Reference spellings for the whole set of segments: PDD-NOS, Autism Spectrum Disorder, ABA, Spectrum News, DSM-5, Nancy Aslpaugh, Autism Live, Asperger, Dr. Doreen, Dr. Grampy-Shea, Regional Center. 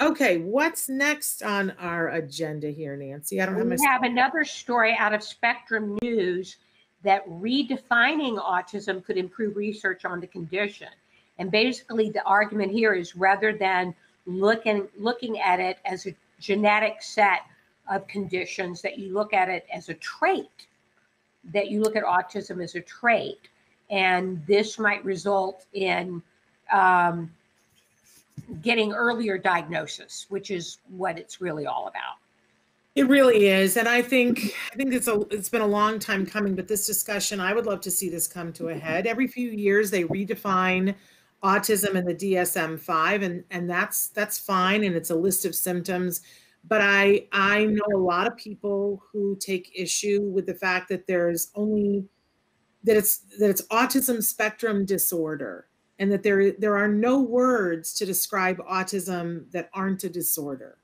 Okay, what's next on our agenda here, Nancy? I don't have much. We have another story out of Spectrum News that redefining autism could improve research on the condition. And basically the argument here is rather than looking at it as a genetic set of conditions, that you look at it as a trait, that you look at autism as a trait. And this might result in getting earlier diagnosis, which is what it's really all about. It really is. And I think it's been a long time coming, but this discussion, I would love to see this come to a head. Every few years they redefine autism in the DSM-5, and that's fine, and it's a list of symptoms. But I know a lot of people who take issue with the fact that there's only that it's autism spectrum disorder, and that there are no words to describe autism that aren't a disorder.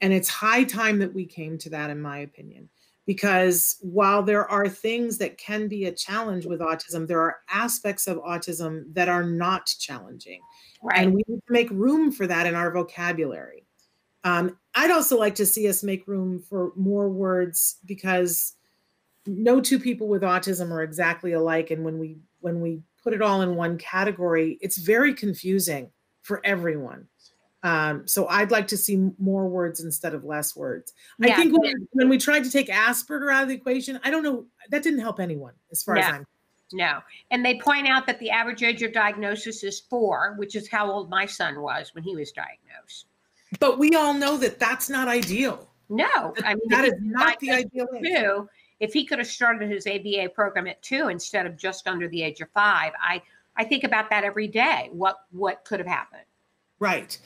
And it's high time that we came to that, in my opinion, because while there are things that can be a challenge with autism, there are aspects of autism that are not challenging. Right. And we need to make room for that in our vocabulary. I'd also like to see us make room for more words, because no two people with autism are exactly alike. And when we put it all in one category, it's very confusing for everyone. So I'd like to see more words instead of less words. Yeah. I think when we tried to take Asperger out of the equation, I don't know, that didn't help anyone as far as I'm concerned. No. And they point out that the average age of diagnosis is 4, which is how old my son was when he was diagnosed. But we all know that that's not ideal. No. I mean, that is not the ideal age. If he could have started his ABA program at 2 instead of just under the age of 5, I think about that every day. What could have happened? Right.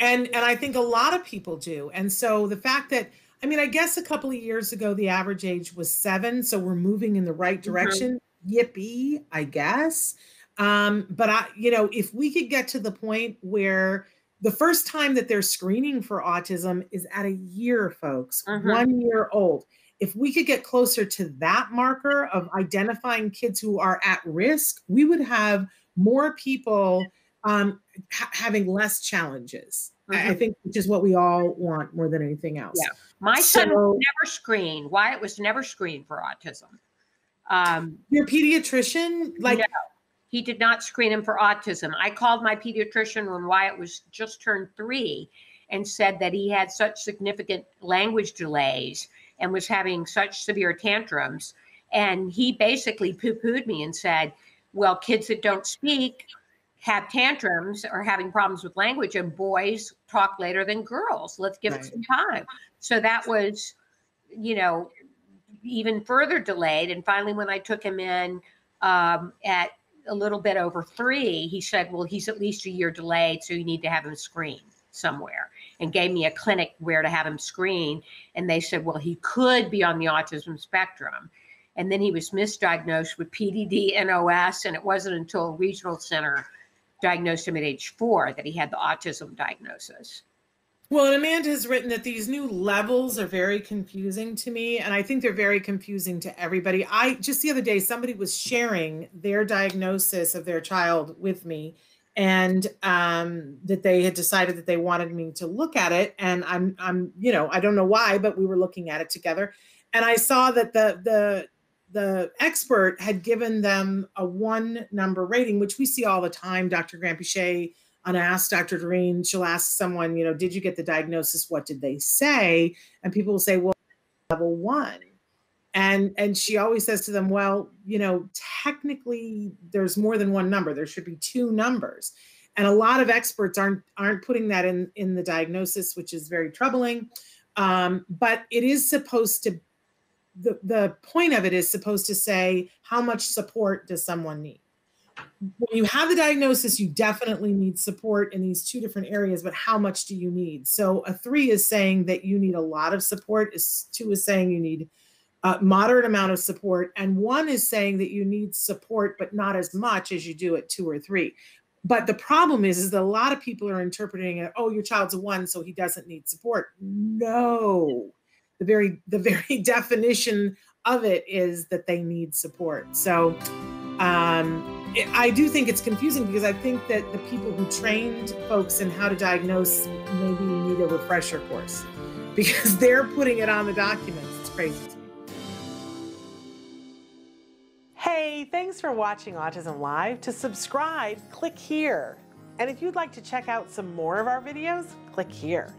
And I think a lot of people do. And so the fact that, I mean, I guess a couple of years ago, the average age was 7. So we're moving in the right direction. Mm-hmm. Yippee, I guess. But if we could get to the point where the first time that they're screening for autism is at a year, folks, mm-hmm. 1 year old. If we could get closer to that marker of identifying kids who are at risk, we would have more people having less challenges, mm-hmm. I think, which is what we all want more than anything else. Yeah. My son was never screened. Why it was never screened for autism. Your pediatrician? Like, no, he did not screen him for autism. I called my pediatrician when Wyatt was just turned 3 and said that he had such significant language delays and was having such severe tantrums. And he basically poo-pooed me and said, well, kids that don't speak have tantrums or having problems with language, and boys talk later than girls. Let's give it some time. So that was, even further delayed. And finally, when I took him in at a little bit over 3, he said, well, he's at least a year delayed, so you need to have him screened somewhere, and gave me a clinic where to have him screened. And they said, well, he could be on the autism spectrum. And then he was misdiagnosed with PDD-NOS, and it wasn't until Regional Center diagnosed him at age 4 that he had the autism diagnosis. Well, and Amanda has written that these new levels are very confusing to me, and I think they're very confusing to everybody. I just the other day, somebody was sharing their diagnosis of their child with me, and that they had decided that they wanted me to look at it, and I'm I don't know why, but we were looking at it together, and I saw that the expert had given them a 1 number rating, which we see all the time. Dr. Grampy-Shea on Ask Dr. Doreen, she'll ask someone, did you get the diagnosis? What did they say? And people will say, well, level 1. And she always says to them, well, technically there's more than 1 number. There should be 2 numbers. And a lot of experts aren't putting that in the diagnosis, which is very troubling. But it is supposed to be, the point of it is supposed to say, how much support does someone need? When you have the diagnosis, you definitely need support in these 2 different areas, but how much do you need? So a 3 is saying that you need a lot of support, is 2 is saying you need a moderate amount of support, and 1 is saying that you need support, but not as much as you do at 2 or 3. But the problem is that a lot of people are interpreting it, oh, your child's a 1, so he doesn't need support. No. The very definition of it is that they need support. So I do think it's confusing, because I think that the people who trained folks in how to diagnose maybe need a refresher course, because they're putting it on the documents. It's crazy to me. Hey, thanks for watching Autism Live. To subscribe, click here. And if you'd like to check out some more of our videos, click here.